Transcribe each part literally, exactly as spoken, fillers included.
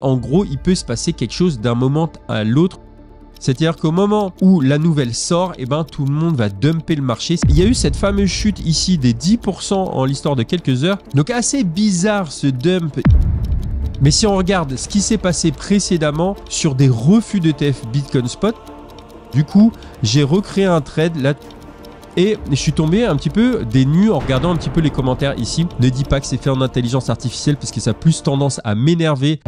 En gros, il peut se passer quelque chose d'un moment à l'autre. C'est-à-dire qu'au moment où la nouvelle sort, eh ben, tout le monde va dumper le marché. Il y a eu cette fameuse chute ici des dix pour cent en l'histoire de quelques heures. Donc assez bizarre ce dump. Mais si on regarde ce qui s'est passé précédemment sur des refus d'E T F Bitcoin Spot, du coup, j'ai recréé un trade là. Et je suis tombé un petit peu des nues en regardant un petit peu les commentaires ici. Ne dis pas que c'est fait en intelligence artificielle parce que ça a plus tendance à m'énerver.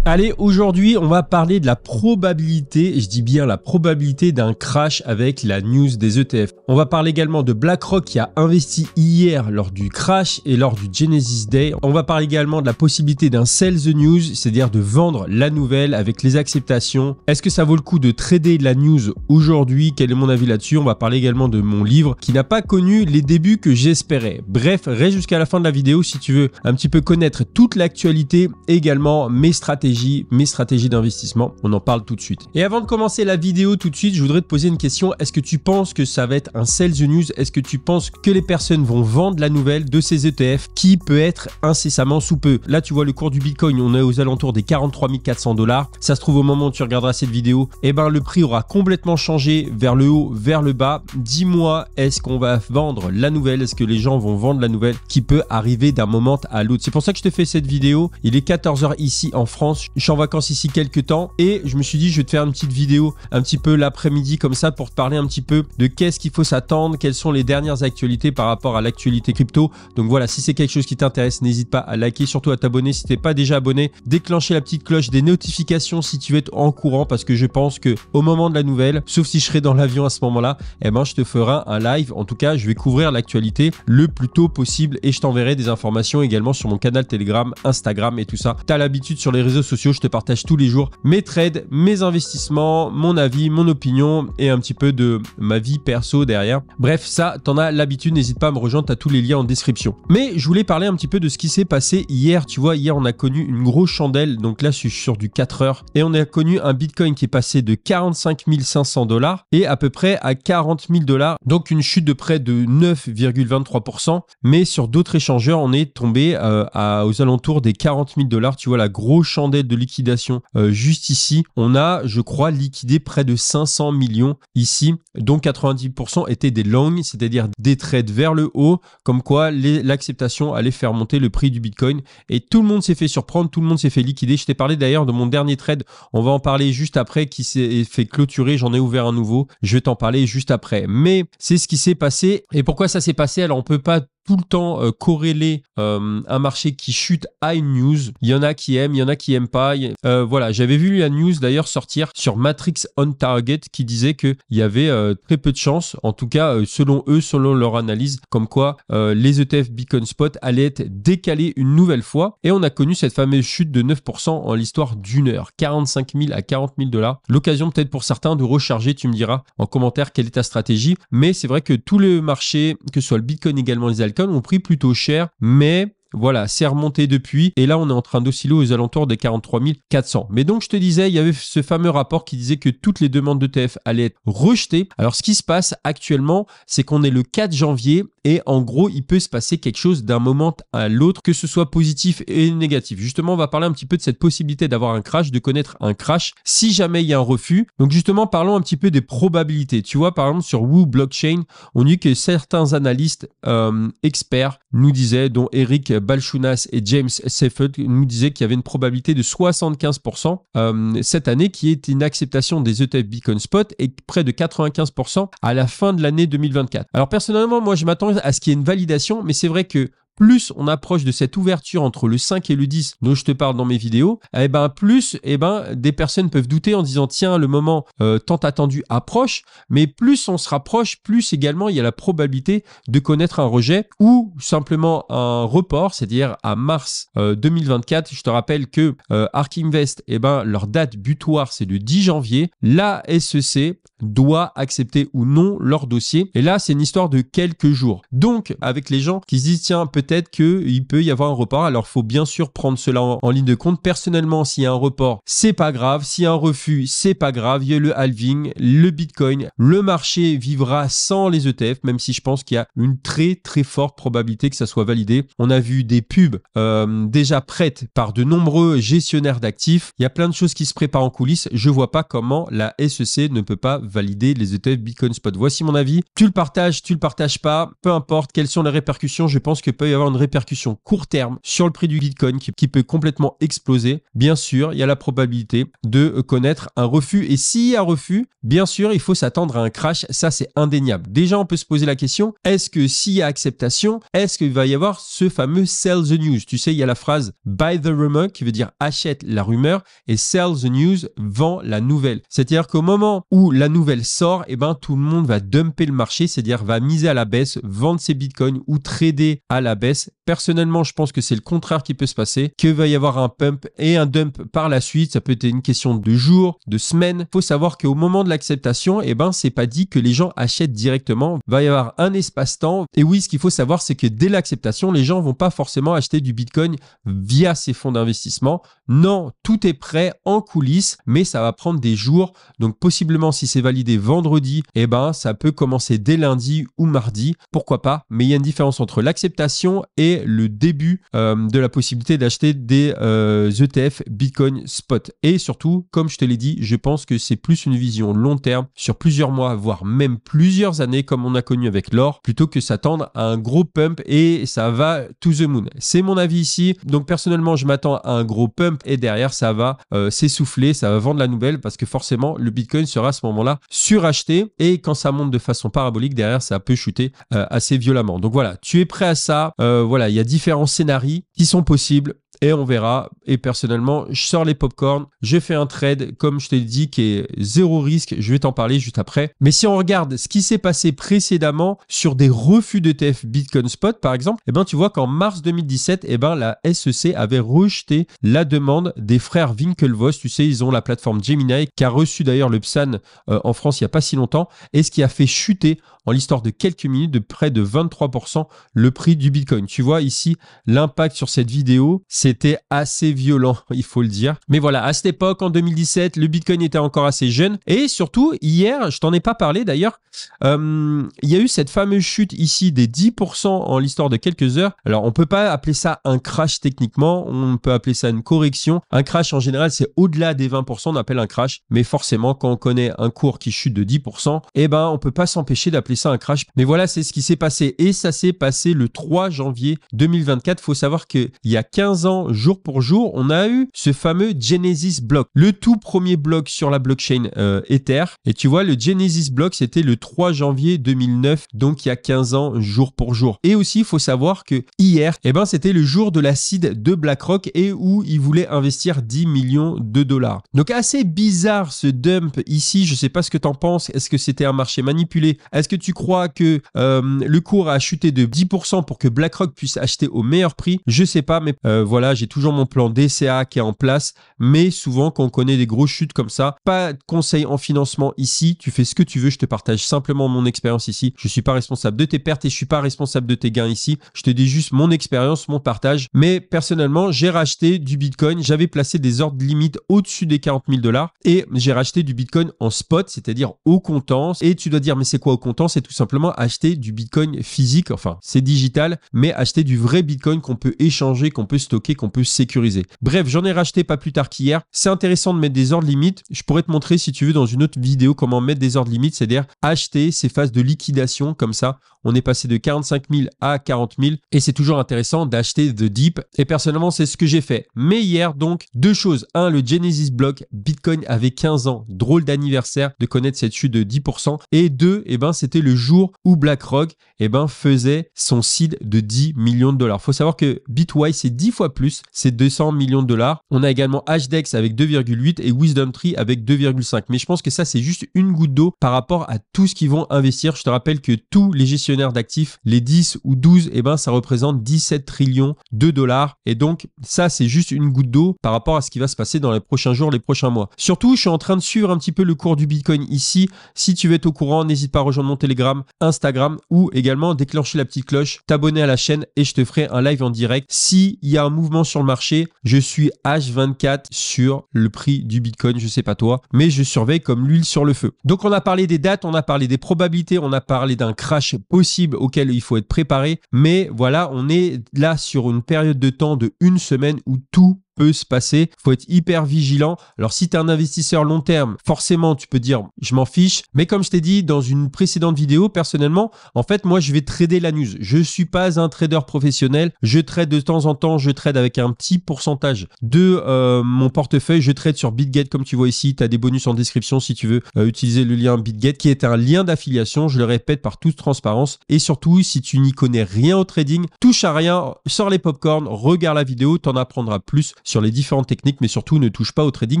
Allez, aujourd'hui, on va parler de la probabilité, je dis bien la probabilité d'un crash avec la news des E T F. On va parler également de BlackRock qui a investi hier lors du crash et lors du Genesis Day. On va parler également de la possibilité d'un sell the news, c'est-à-dire de vendre la nouvelle avec les acceptations. Est-ce que ça vaut le coup de trader la news aujourd'hui? Quel est mon avis là-dessus? On va parler également de mon livre qui n'a pas connu les débuts que j'espérais. Bref, reste jusqu'à la fin de la vidéo si tu veux un petit peu connaître toute l'actualité, également mes stratégies. mes stratégies d'investissement, on en parle tout de suite. Et avant de commencer la vidéo tout de suite, je voudrais te poser une question. Est-ce que tu penses que ça va être un sell the news? Est-ce que tu penses que les personnes vont vendre la nouvelle de ces E T F qui peut être incessamment sous peu? Là, tu vois le cours du Bitcoin, on est aux alentours des quarante-trois mille quatre cents dollars. Ça se trouve au moment où tu regarderas cette vidéo, eh ben, le prix aura complètement changé vers le haut, vers le bas. Dis-moi, est-ce qu'on va vendre la nouvelle? Est-ce que les gens vont vendre la nouvelle qui peut arriver d'un moment à l'autre? C'est pour ça que je te fais cette vidéo. Il est quatorze heures ici en France. Je suis en vacances ici quelques temps et je me suis dit je vais te faire une petite vidéo un petit peu l'après-midi comme ça pour te parler un petit peu de qu'est-ce qu'il faut s'attendre, quelles sont les dernières actualités par rapport à l'actualité crypto. Donc voilà, si c'est quelque chose qui t'intéresse, n'hésite pas à liker, surtout à t'abonner si t'es pas déjà abonné, déclencher la petite cloche des notifications si tu veux être en courant parce que je pense que au moment de la nouvelle, sauf si je serai dans l'avion à ce moment-là, eh ben je te ferai un live. En tout cas, je vais couvrir l'actualité le plus tôt possible et je t'enverrai des informations également sur mon canal Telegram, Instagram et tout ça. T'as l'habitude sur les réseaux sociaux, je te partage tous les jours mes trades, mes investissements, mon avis, mon opinion et un petit peu de ma vie perso derrière. Bref, ça, t'en as l'habitude, n'hésite pas à me rejoindre, t'as tous les liens en description. Mais je voulais parler un petit peu de ce qui s'est passé hier. Tu vois, hier, on a connu une grosse chandelle, donc là, je suis sur du quatre heures et on a connu un Bitcoin qui est passé de quarante-cinq mille cinq cents dollars et à peu près à quarante mille dollars, donc une chute de près de neuf virgule vingt-trois pour cent. Mais sur d'autres échangeurs, on est tombé euh, à, aux alentours des quarante mille dollars. Tu vois, la grosse chandelle de liquidation euh, juste ici. On a, je crois, liquidé près de cinq cents millions ici, dont quatre-vingt-dix pour cent étaient des longs, c'est-à-dire des trades vers le haut, comme quoi l'acceptation allait faire monter le prix du Bitcoin. Et tout le monde s'est fait surprendre, tout le monde s'est fait liquider. Je t'ai parlé d'ailleurs de mon dernier trade, on va en parler juste après, qui s'est fait clôturer, j'en ai ouvert un nouveau, je vais t'en parler juste après. Mais c'est ce qui s'est passé. Et pourquoi ça s'est passé? Alors on peut pas tout le temps euh, corréler euh, un marché qui chute à une news. Il y en a qui aiment, il y en a qui aiment pas. Euh, voilà, j'avais vu la news d'ailleurs sortir sur Matrix on Target qui disait qu'il y avait euh, très peu de chances, en tout cas euh, selon eux, selon leur analyse, comme quoi euh, les E T F Bitcoin Spot allaient être décalés une nouvelle fois. Et on a connu cette fameuse chute de neuf pour cent en l'histoire d'une heure, quarante-cinq mille à quarante mille dollars. L'occasion peut-être pour certains de recharger, tu me diras en commentaire quelle est ta stratégie. Mais c'est vrai que tous les marchés, que ce soit le Bitcoin également les ont pris plutôt cher, mais voilà, c'est remonté depuis et là on est en train d'osciller aux alentours des quarante-trois mille quatre cents. Mais donc je te disais, il y avait ce fameux rapport qui disait que toutes les demandes d'E T F allaient être rejetées. Alors ce qui se passe actuellement, c'est qu'on est le quatre janvier et en gros il peut se passer quelque chose d'un moment à l'autre, que ce soit positif et négatif. Justement, on va parler un petit peu de cette possibilité d'avoir un crash, de connaître un crash si jamais il y a un refus. Donc justement, parlons un petit peu des probabilités. Tu vois, par exemple sur Woo Blockchain, on dit que certains analystes euh, experts nous disaient, dont Eric Balchounas et James Seffert nous disaient qu'il y avait une probabilité de soixante-quinze pour cent euh, cette année qui est une acceptation des E T F Bitcoin Spot et près de quatre-vingt-quinze pour cent à la fin de l'année deux mille vingt-quatre. Alors personnellement, moi je m'attends à ce qu'il y ait une validation, mais c'est vrai que plus on approche de cette ouverture entre le cinq et le dix dont je te parle dans mes vidéos, eh ben plus eh ben, des personnes peuvent douter en disant tiens, le moment euh, tant attendu approche, mais plus on se rapproche, plus également il y a la probabilité de connaître un rejet ou simplement un report, c'est-à-dire à mars euh, deux mille vingt-quatre. Je te rappelle que euh, ARK Invest, eh ben, leur date butoir c'est le dix janvier. La S E C doit accepter ou non leur dossier. Et là, c'est une histoire de quelques jours. Donc, avec les gens qui se disent tiens, peut-être peut-être qu'il peut y avoir un report. Alors, il faut bien sûr prendre cela en, en ligne de compte. Personnellement, s'il y a un report, c'est pas grave. S'il y a un refus, c'est pas grave. Il y a le halving, le Bitcoin. Le marché vivra sans les E T F, même si je pense qu'il y a une très, très forte probabilité que ça soit validé. On a vu des pubs euh, déjà prêtes par de nombreux gestionnaires d'actifs. Il y a plein de choses qui se préparent en coulisses. Je vois pas comment la S E C ne peut pas valider les E T F Bitcoin Spot. Voici mon avis. Tu le partages, tu le partages pas. Peu importe quelles sont les répercussions, je pense qu'il peut y avoir une répercussion court terme sur le prix du Bitcoin qui, qui peut complètement exploser. Bien sûr, il y a la probabilité de connaître un refus. Et s'il y a refus, bien sûr, il faut s'attendre à un crash. Ça, c'est indéniable. Déjà, on peut se poser la question, est-ce que s'il y a acceptation, est-ce qu'il va y avoir ce fameux « sell the news » Tu sais, il y a la phrase « buy the rumor » qui veut dire « achète la rumeur » et « sell the news » vend la nouvelle. C'est-à-dire qu'au moment où la nouvelle sort, eh ben, tout le monde va dumper le marché, c'est-à-dire va miser à la baisse, vendre ses bitcoins ou trader à la baisse. Personnellement, je pense que c'est le contraire qui peut se passer, qu'il va y avoir un pump et un dump par la suite. Ça peut être une question de jours, de semaines. Il faut savoir qu'au moment de l'acceptation, eh ben, c'est pas dit que les gens achètent directement. Il va y avoir un espace-temps. Et oui, ce qu'il faut savoir, c'est que dès l'acceptation, les gens ne vont pas forcément acheter du Bitcoin via ces fonds d'investissement. Non, tout est prêt en coulisses, mais ça va prendre des jours. Donc, possiblement, si c'est validé vendredi, eh ben, ça peut commencer dès lundi ou mardi. Pourquoi pas? Mais il y a une différence entre l'acceptation et le début euh, de la possibilité d'acheter des euh, E T F Bitcoin Spot. Et surtout, comme je te l'ai dit, je pense que c'est plus une vision long terme sur plusieurs mois, voire même plusieurs années, comme on a connu avec l'or, plutôt que s'attendre à un gros pump et ça va to the moon. C'est mon avis ici. Donc personnellement, je m'attends à un gros pump et derrière, ça va euh, s'essouffler, ça va vendre la nouvelle parce que forcément, le Bitcoin sera à ce moment-là suracheté et quand ça monte de façon parabolique, derrière, ça peut chuter euh, assez violemment. Donc voilà, tu es prêt à ça. Euh, voilà, il y a différents scénarios qui sont possibles et on verra. Et personnellement, je sors les popcorn, je fais un trade, comme je t'ai dit, qui est zéro risque. Je vais t'en parler juste après. Mais si on regarde ce qui s'est passé précédemment sur des refus d'E T F Bitcoin Spot, par exemple, eh ben, tu vois qu'en mars deux mille dix-sept, eh ben, la S E C avait rejeté la demande des frères Winklevoss. Tu sais, ils ont la plateforme Gemini qui a reçu d'ailleurs le P S A N euh, en France il n'y a pas si longtemps et ce qui a fait chuter en l'histoire de quelques minutes de près de vingt-trois pour cent le prix du Bitcoin. Tu vois ici l'impact sur cette vidéo, c'était assez violent, il faut le dire. Mais voilà, à cette époque, en deux mille dix-sept, le Bitcoin était encore assez jeune. Et surtout, hier, je t'en ai pas parlé d'ailleurs, euh, il y a eu cette fameuse chute ici des dix pour cent en l'histoire de quelques heures. Alors, on peut pas appeler ça un crash techniquement, on peut appeler ça une correction. Un crash, en général, c'est au-delà des vingt pour cent, on appelle un crash. Mais forcément, quand on connaît un cours qui chute de dix pour cent, eh ben, on peut pas s'empêcher d'appeler ça un crash. Mais voilà, c'est ce qui s'est passé. Et ça s'est passé le trois janvier deux mille vingt-quatre. Faut savoir qu'il y a quinze ans, jour pour jour, on a eu ce fameux Genesis Block, le tout premier bloc sur la blockchain euh, Ether. Et tu vois, le Genesis Block, c'était le trois janvier deux mille neuf, donc il y a quinze ans, jour pour jour. Et aussi, il faut savoir que hier, eh ben, c'était le jour de la seed de BlackRock et où ils voulaient investir dix millions de dollars. Donc, assez bizarre ce dump ici. Je sais pas ce que tu en penses. Est-ce que c'était un marché manipulé? Est-ce que tu crois que euh, le cours a chuté de dix pour cent pour que BlackRock puisse acheter au meilleur prix? Je sais pas, mais euh, voilà, j'ai toujours mon plan D C A qui est en place. Mais souvent, quand on connaît des grosses chutes comme ça, pas de conseil en financement ici. Tu fais ce que tu veux. Je te partage simplement mon expérience ici. Je suis pas responsable de tes pertes et je suis pas responsable de tes gains ici. Je te dis juste mon expérience, mon partage. Mais personnellement, j'ai racheté du Bitcoin. J'avais placé des ordres limites au-dessus des quarante mille dollars et j'ai racheté du Bitcoin en spot, c'est-à-dire au comptant. Et tu dois dire, mais c'est quoi au comptant? C'est tout simplement acheter du Bitcoin physique. Enfin, c'est digital, mais acheter du vrai Bitcoin qu'on peut échanger, qu'on peut stocker, qu'on peut sécuriser. Bref, j'en ai racheté pas plus tard qu'hier. C'est intéressant de mettre des ordres limites. Je pourrais te montrer, si tu veux, dans une autre vidéo, comment mettre des ordres limites, c'est-à-dire acheter ces phases de liquidation. Comme ça, on est passé de quarante-cinq mille à quarante mille et c'est toujours intéressant d'acheter de deep. Et personnellement, c'est ce que j'ai fait. Mais hier, donc, deux choses. Un, le Genesis Block, Bitcoin avait quinze ans. Drôle d'anniversaire de connaître cette chute de dix pour cent. Et deux, eh ben, c'était le jour où BlackRock eh ben, faisait son seed de dix millions de dollars. Faut savoir que Bitwise, c'est dix fois plus. plus, c'est deux cents millions de dollars. On a également H D E X avec deux virgule huit et WisdomTree avec deux virgule cinq. Mais je pense que ça, c'est juste une goutte d'eau par rapport à tout ce qu'ils vont investir. Je te rappelle que tous les gestionnaires d'actifs, les dix ou douze, eh ben, ça représente dix-sept trillions de dollars. Et donc, ça, c'est juste une goutte d'eau par rapport à ce qui va se passer dans les prochains jours, les prochains mois. Surtout, je suis en train de suivre un petit peu le cours du Bitcoin ici. Si tu veux être au courant, n'hésite pas à rejoindre mon Telegram, Instagram ou également déclencher la petite cloche, t'abonner à la chaîne et je te ferai un live en direct. S'il y a un mouvement sur le marché, je suis H vingt-quatre sur le prix du Bitcoin, je sais pas toi, mais je surveille comme l'huile sur le feu. Donc on a parlé des dates, on a parlé des probabilités, on a parlé d'un crash possible auquel il faut être préparé, mais voilà, on est là sur une période de temps de une semaine où tout peut se passer, faut être hyper vigilant. Alors si tu es un investisseur long terme, forcément tu peux dire je m'en fiche, mais comme je t'ai dit dans une précédente vidéo, personnellement, en fait moi je vais trader la news. Je suis pas un trader professionnel, je trade de temps en temps, je trade avec un petit pourcentage de euh, mon portefeuille, je trade sur Bitget comme tu vois ici, tu as des bonus en description si tu veux euh, utiliser le lien Bitget qui est un lien d'affiliation, je le répète par toute transparence et surtout si tu n'y connais rien au trading, touche à rien, sors les popcorn, regarde la vidéo, tu en apprendras plus sur les différentes techniques, mais surtout ne touche pas au trading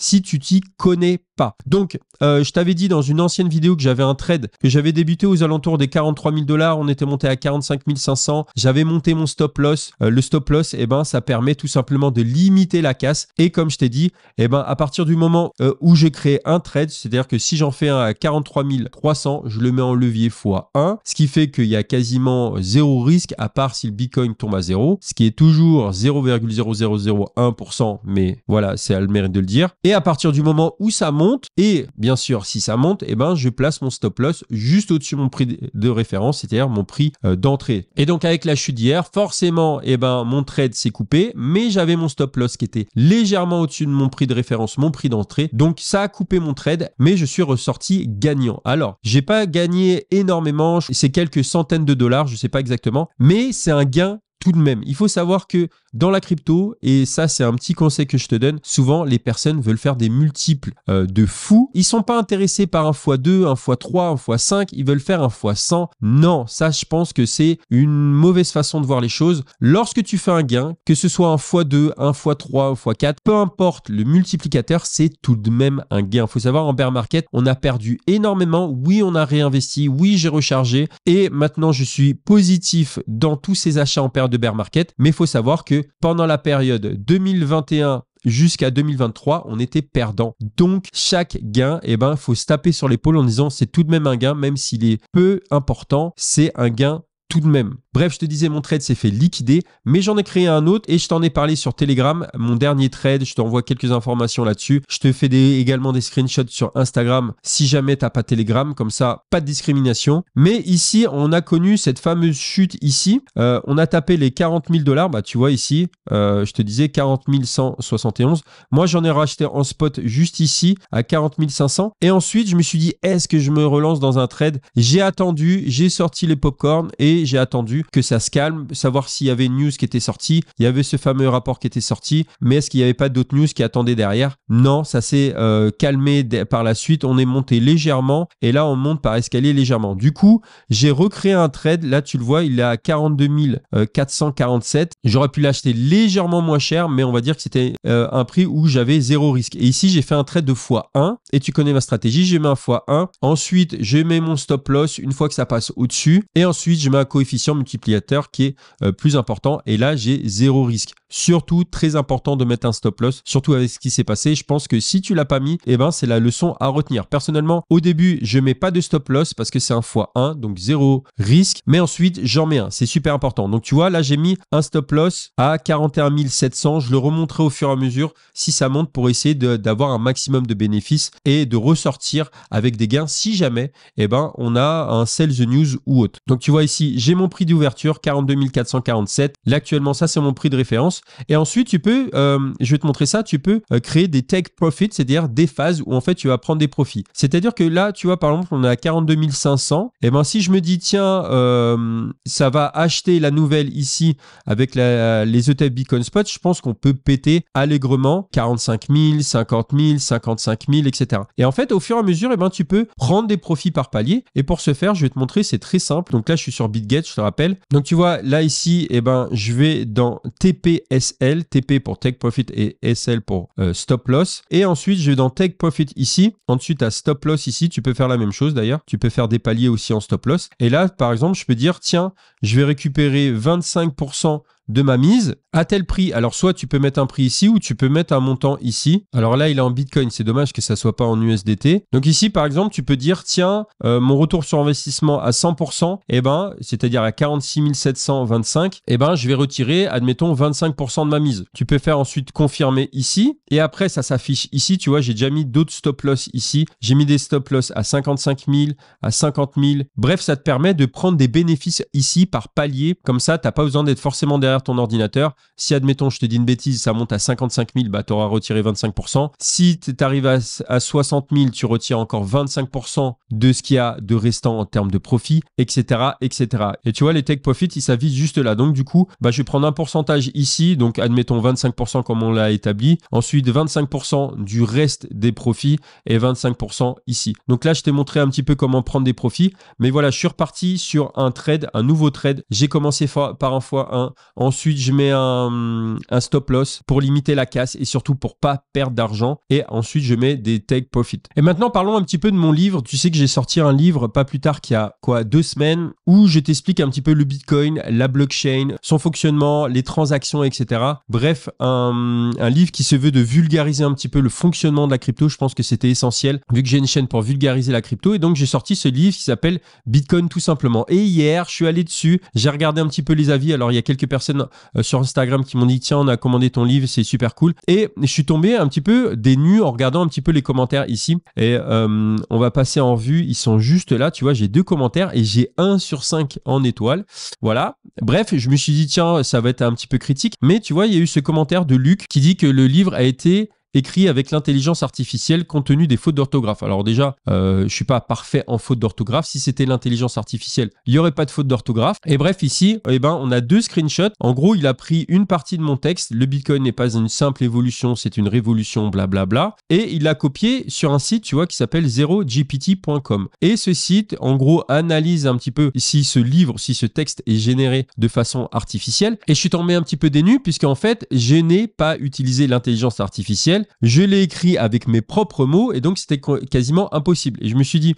si tu t'y connais pas. Donc, euh, je t'avais dit dans une ancienne vidéo que j'avais un trade, que j'avais débuté aux alentours des quarante-trois mille dollars, on était monté à quarante-cinq mille cinq cents, j'avais monté mon stop loss. Euh, le stop loss, eh ben, ça permet tout simplement de limiter la casse. Et comme je t'ai dit, eh ben, à partir du moment euh, où je crée un trade, c'est-à-dire que si j'en fais un à quarante-trois mille trois cents, je le mets en levier fois un, ce qui fait qu'il y a quasiment zéro risque, à part si le Bitcoin tombe à zéro, ce qui est toujours zéro virgule zéro zéro zéro un pour cent. Mais voilà, c'est à le mérite de le dire. Et à partir du moment où ça monte, et bien sûr si ça monte, et eh ben je place mon stop loss juste au-dessus de mon prix de référence, c'est-à-dire mon prix d'entrée. Et donc avec la chute d'hier, forcément, et eh ben mon trade s'est coupé, mais j'avais mon stop loss qui était légèrement au-dessus de mon prix de référence, mon prix d'entrée. Donc ça a coupé mon trade, mais je suis ressorti gagnant. Alors j'ai pas gagné énormément, c'est quelques centaines de dollars, je sais pas exactement, mais c'est un gain. Tout de même, il faut savoir que dans la crypto, et ça c'est un petit conseil que je te donne, souvent les personnes veulent faire des multiples euh, de fous. Ils sont pas intéressés par un fois deux, un fois trois, un fois cinq, ils veulent faire un fois cent. Non, ça je pense que c'est une mauvaise façon de voir les choses. Lorsque tu fais un gain, que ce soit un fois deux, un fois trois, un fois quatre, peu importe le multiplicateur, c'est tout de même un gain. Il faut savoir, en bear market, on a perdu énormément. Oui, on a réinvesti, oui, j'ai rechargé et maintenant je suis positif dans tous ces achats en perte de bear market, mais il faut savoir que pendant la période deux mille vingt et un jusqu'à deux mille vingt-trois, on était perdant. Donc, chaque gain, eh ben, faut se taper sur l'épaule en disant c'est tout de même un gain, même s'il est peu important, c'est un gain tout de même. Bref, je te disais, mon trade s'est fait liquider, mais j'en ai créé un autre et je t'en ai parlé sur Telegram. Mon dernier trade, je t'envoie quelques informations là-dessus. Je te fais des, également des screenshots sur Instagram si jamais tu n'as pas Telegram, comme ça, pas de discrimination. Mais ici, on a connu cette fameuse chute ici. Euh, on a tapé les quarante mille dollars. Bah, tu vois ici, euh, je te disais quarante mille cent soixante et onze. Moi, j'en ai racheté en spot juste ici à quarante mille cinq cents. Et ensuite, je me suis dit, est-ce que je me relance dans un trade? J'ai attendu, j'ai sorti les popcorn et j'ai attendu que ça se calme, savoir s'il y avait une news qui était sortie, il y avait ce fameux rapport qui était sorti, mais est-ce qu'il n'y avait pas d'autres news qui attendaient derrière? Non, ça s'est euh, calmé par la suite, on est monté légèrement et là on monte par escalier légèrement. Du coup, j'ai recréé un trade, là tu le vois, il est à quarante-deux mille quatre cent quarante-sept, j'aurais pu l'acheter légèrement moins cher, mais on va dire que c'était euh, un prix où j'avais zéro risque. Et ici, j'ai fait un trade de fois un et tu connais ma stratégie, j'ai mis un fois un, ensuite je mets mon stop loss une fois que ça passe au-dessus et ensuite je mets un coefficient multiplicateur qui est euh, plus important et là j'ai zéro risque. Surtout, très important de mettre un stop loss, surtout avec ce qui s'est passé. Je pense que si tu l'as pas mis, eh ben, c'est la leçon à retenir. Personnellement, au début, je mets pas de stop loss parce que c'est un fois un, donc zéro risque. Mais ensuite, j'en mets un. C'est super important. Donc, tu vois, là, j'ai mis un stop loss à quarante et un mille sept cents. Je le remonterai au fur et à mesure si ça monte pour essayer d'avoir un maximum de bénéfices et de ressortir avec des gains si jamais, eh ben, on a un sell the news ou autre. Donc, tu vois ici, j'ai mon prix d'ouverture quarante-deux mille quatre cent quarante-sept. Là, actuellement, ça, c'est mon prix de référence. Et ensuite, tu peux, euh, je vais te montrer ça, tu peux euh, créer des take profits, c'est-à-dire des phases où en fait tu vas prendre des profits. C'est-à-dire que là, tu vois, par exemple, on est à quarante-deux mille cinq cents. Et bien, si je me dis, tiens, euh, ça va acheter la nouvelle ici avec la, les E T F Bitcoin Spot, je pense qu'on peut péter allègrement quarante-cinq mille, cinquante mille, cinquante-cinq mille, et cetera. Et en fait, au fur et à mesure, et ben, tu peux prendre des profits par palier. Et pour ce faire, je vais te montrer, c'est très simple. Donc là, je suis sur Bitcoin. Bitget, je te rappelle. Donc tu vois, là ici, eh ben, je vais dans T P S L, T P pour Take Profit et S L pour euh, Stop Loss. Et ensuite, je vais dans Take Profit ici. Ensuite, à Stop Loss ici, tu peux faire la même chose d'ailleurs. Tu peux faire des paliers aussi en Stop Loss. Et là, par exemple, je peux dire, tiens, je vais récupérer vingt-cinq pour cent de ma mise à tel prix. Alors soit tu peux mettre un prix ici ou tu peux mettre un montant ici. Alors là il est en Bitcoin, c'est dommage que ça soit pas en U S D T. Donc ici par exemple tu peux dire tiens euh, mon retour sur investissement à cent pour cent, et eh ben c'est-à-dire à quarante-six mille sept cent vingt-cinq, et eh ben je vais retirer admettons vingt-cinq pour cent de ma mise. Tu peux faire ensuite confirmer ici et après ça s'affiche ici. Tu vois j'ai déjà mis d'autres stop loss ici. J'ai mis des stop loss à cinquante-cinq mille, à cinquante mille. Bref ça te permet de prendre des bénéfices ici par palier. Comme ça t'as pas besoin d'être forcément derrière ton ordinateur. Si admettons je te dis une bêtise, ça monte à cinquante-cinq mille, bah tu auras retiré vingt-cinq pour cent. Si tu arrives à, à soixante mille, tu retires encore vingt-cinq pour cent de ce qu'il y a de restant en termes de profit, etc, etc. Et tu vois les take profit ils s'avisent juste là. Donc du coup bah je vais prendre un pourcentage ici, donc admettons vingt-cinq pour cent comme on l'a établi, ensuite vingt-cinq pour cent du reste des profits et vingt-cinq pour cent ici. Donc là je t'ai montré un petit peu comment prendre des profits, mais voilà je suis reparti sur un trade, un nouveau trade. J'ai commencé par un fois un. Ensuite, je mets un, un stop loss pour limiter la casse et surtout pour pas perdre d'argent. Et ensuite, je mets des take profit. Et maintenant, parlons un petit peu de mon livre. Tu sais que j'ai sorti un livre pas plus tard qu'il y a quoi, deux semaines, où je t'explique un petit peu le Bitcoin, la blockchain, son fonctionnement, les transactions, et cetera. Bref, un, un livre qui se veut de vulgariser un petit peu le fonctionnement de la crypto. Je pense que c'était essentiel vu que j'ai une chaîne pour vulgariser la crypto. Et donc, j'ai sorti ce livre qui s'appelle Bitcoin tout simplement. Et hier, je suis allé dessus. J'ai regardé un petit peu les avis. Alors, il y a quelques personnes sur Instagram qui m'ont dit tiens on a commandé ton livre c'est super cool, et je suis tombé un petit peu des nues en regardant un petit peu les commentaires ici, et euh, on va passer en revue, ils sont juste là, tu vois j'ai deux commentaires et j'ai un sur cinq en étoiles, voilà. Bref je me suis dit tiens ça va être un petit peu critique, mais tu vois il y a eu ce commentaire de Luc qui dit que le livre a été écrit avec l'intelligence artificielle compte tenu des fautes d'orthographe. Alors déjà, euh, je suis pas parfait en fautes d'orthographe. Si c'était l'intelligence artificielle, il n'y aurait pas de fautes d'orthographe. Et bref, ici, eh ben, on a deux screenshots. En gros, il a pris une partie de mon texte. Le Bitcoin n'est pas une simple évolution, c'est une révolution, blablabla. Bla, bla. Et il l'a copié sur un site, tu vois, qui s'appelle zero G P T point com. Et ce site, en gros, analyse un petit peu si ce livre, si ce texte est généré de façon artificielle. Et je suis tombé un petit peu dénu, puisqu'en fait, je n'ai pas utilisé l'intelligence artificielle. Je l'ai écrit avec mes propres mots et donc c'était quasiment impossible. Et je me suis dit,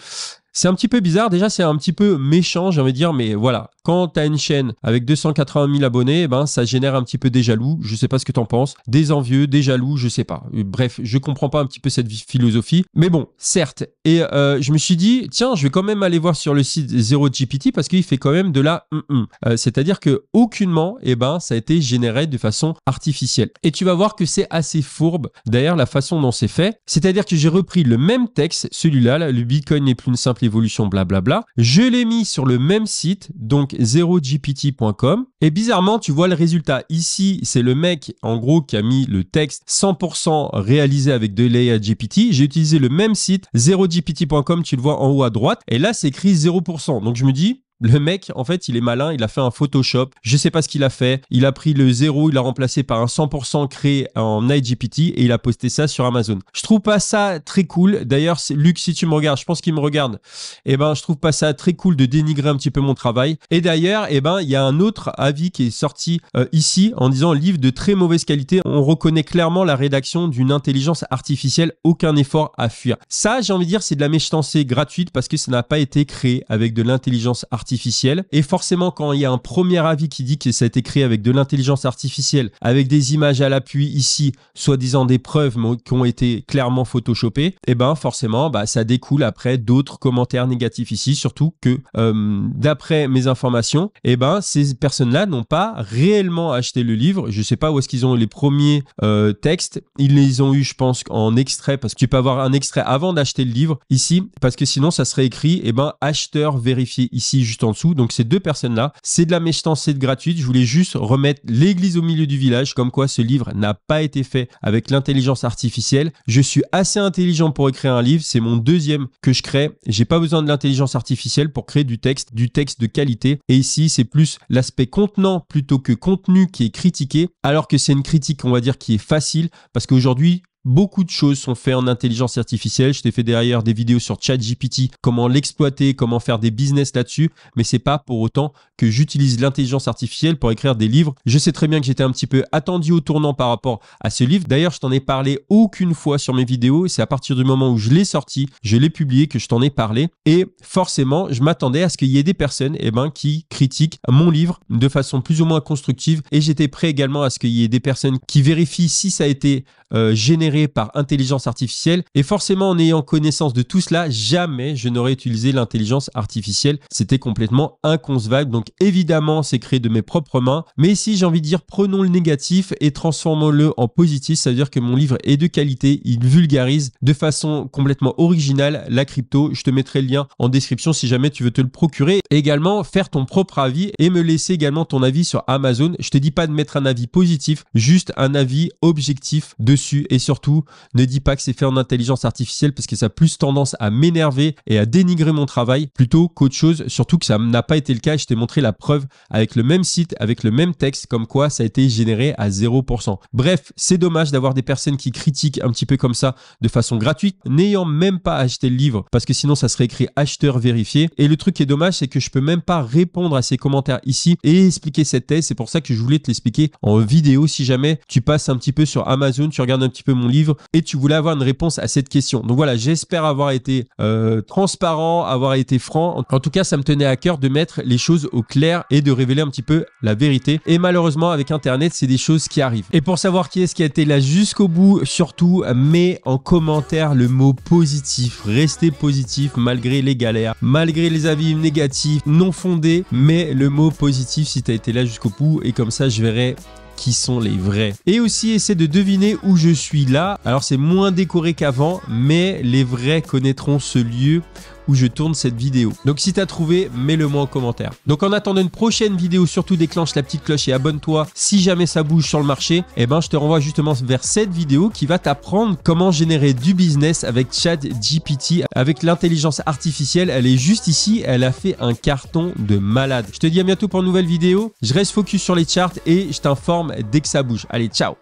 c'est un petit peu bizarre. Déjà, c'est un petit peu méchant, j'ai envie de dire, mais voilà. Quand tu as une chaîne avec deux cent quatre-vingt mille abonnés, eh ben, ça génère un petit peu des jaloux. Je sais pas ce que tu en penses. Des envieux, des jaloux, je sais pas. Bref, je comprends pas un petit peu cette philosophie. Mais bon, certes. Et euh, je me suis dit, tiens, je vais quand même aller voir sur le site zero G P T parce qu'il fait quand même de la mm -mm. euh, c'est-à-dire que aucunement, eh ben, ça a été généré de façon artificielle. Et tu vas voir que c'est assez fourbe. D'ailleurs, la façon dont c'est fait. C'est-à-dire que j'ai repris le même texte, celui-là, là, le Bitcoin n'est plus une simple évolution, blablabla. Je l'ai mis sur le même site, donc zero G P T point com. Et bizarrement, tu vois le résultat. Ici, c'est le mec, en gros, qui a mis le texte cent pour cent réalisé avec de l'A I G P T. J'ai utilisé le même site, zero G P T point com, tu le vois en haut à droite. Et là, c'est écrit zéro pour cent. Donc, je me dis... Le mec, en fait, il est malin, il a fait un Photoshop, je sais pas ce qu'il a fait, il a pris le zéro, il l'a remplacé par un cent pour cent créé en A I G P T et il a posté ça sur Amazon. Je trouve pas ça très cool. D'ailleurs, Luc, si tu me regardes, je pense qu'il me regarde, eh ben, je trouve pas ça très cool de dénigrer un petit peu mon travail. Et d'ailleurs, eh ben, il y a un autre avis qui est sorti euh, ici en disant « Livre de très mauvaise qualité, on reconnaît clairement la rédaction d'une intelligence artificielle, aucun effort à fuir. » Ça, j'ai envie de dire, c'est de la méchanceté gratuite parce que ça n'a pas été créé avec de l'intelligence artificielle. artificielle. Et forcément, quand il y a un premier avis qui dit que ça a été créé avec de l'intelligence artificielle, avec des images à l'appui ici, soi-disant des preuves mais qui ont été clairement photoshopées, et ben forcément, bah, ça découle après d'autres commentaires négatifs ici, surtout que euh, d'après mes informations, et ben ces personnes-là n'ont pas réellement acheté le livre. Je sais pas où est-ce qu'ils ont eu les premiers euh, textes. Ils les ont eu, je pense, en extrait, parce que tu peux avoir un extrait avant d'acheter le livre ici, parce que sinon, ça serait écrit, et ben acheteur vérifié ici, juste en dessous. Donc ces deux personnes là, c'est de la méchanceté gratuite. Je voulais juste remettre l'église au milieu du village, comme quoi ce livre n'a pas été fait avec l'intelligence artificielle. Je suis assez intelligent pour écrire un livre, c'est mon deuxième que je crée. J'ai pas besoin de l'intelligence artificielle pour créer du texte, du texte de qualité. Et ici c'est plus l'aspect contenant plutôt que contenu qui est critiqué, alors que c'est une critique on va dire qui est facile, parce qu'aujourd'hui Beaucoup de choses sont faites en intelligence artificielle. Je t'ai fait derrière des vidéos sur ChatGPT, comment l'exploiter, comment faire des business là-dessus. Mais c'est pas pour autant que j'utilise l'intelligence artificielle pour écrire des livres. Je sais très bien que j'étais un petit peu attendu au tournant par rapport à ce livre. D'ailleurs, je t'en ai parlé aucune fois sur mes vidéos. C'est à partir du moment où je l'ai sorti, je l'ai publié, que je t'en ai parlé. Et forcément, je m'attendais à ce qu'il y ait des personnes eh ben, qui critiquent mon livre de façon plus ou moins constructive. Et j'étais prêt également à ce qu'il y ait des personnes qui vérifient si ça a été euh, généré par intelligence artificielle. Et forcément, en ayant connaissance de tout cela, jamais je n'aurais utilisé l'intelligence artificielle. C'était complètement inconcevable. Donc évidemment, c'est créé de mes propres mains. Mais ici, j'ai envie de dire, prenons le négatif et transformons-le en positif. Ça veut dire que mon livre est de qualité. Il vulgarise de façon complètement originale la crypto. Je te mettrai le lien en description si jamais tu veux te le procurer. Et également, faire ton propre avis et me laisser également ton avis sur Amazon. Je te dis pas de mettre un avis positif, juste un avis objectif dessus. Et surtout, ne dis pas que c'est fait en intelligence artificielle parce que ça a plus tendance à m'énerver et à dénigrer mon travail plutôt qu'autre chose. Surtout que ça n'a pas été le cas. Je t'ai montré la preuve avec le même site, avec le même texte, comme quoi ça a été généré à zéro pour cent. Bref, c'est dommage d'avoir des personnes qui critiquent un petit peu comme ça de façon gratuite, n'ayant même pas acheté le livre, parce que sinon ça serait écrit acheteur vérifié. Et le truc qui est dommage, c'est que je peux même pas répondre à ces commentaires ici et expliquer cette thèse. C'est pour ça que je voulais te l'expliquer en vidéo. Si jamais tu passes un petit peu sur Amazon, tu regardes un petit peu mon livre et tu voulais avoir une réponse à cette question. Donc voilà, j'espère avoir été euh, transparent, avoir été franc. En tout cas, ça me tenait à cœur de mettre les choses au clair et de révéler un petit peu la vérité. Et malheureusement, avec Internet, c'est des choses qui arrivent. Et pour savoir qui est-ce qui a été là jusqu'au bout, surtout, mets en commentaire le mot positif. Restez positif malgré les galères, malgré les avis négatifs, non fondés, mais le mot positif si tu as été là jusqu'au bout. Et comme ça, je verrai qui sont les vrais. Et aussi, essaie de deviner où je suis là. Alors, c'est moins décoré qu'avant, mais les vrais connaîtront ce lieu où je tourne cette vidéo. Donc si tu as trouvé, mets-le moi en commentaire. Donc en attendant une prochaine vidéo, surtout déclenche la petite cloche et abonne-toi si jamais ça bouge sur le marché. Et ben je te renvoie justement vers cette vidéo qui va t'apprendre comment générer du business avec ChatGPT, avec l'intelligence artificielle. Elle est juste ici, elle a fait un carton de malade. Je te dis à bientôt pour une nouvelle vidéo. Je reste focus sur les charts et je t'informe dès que ça bouge. Allez, ciao.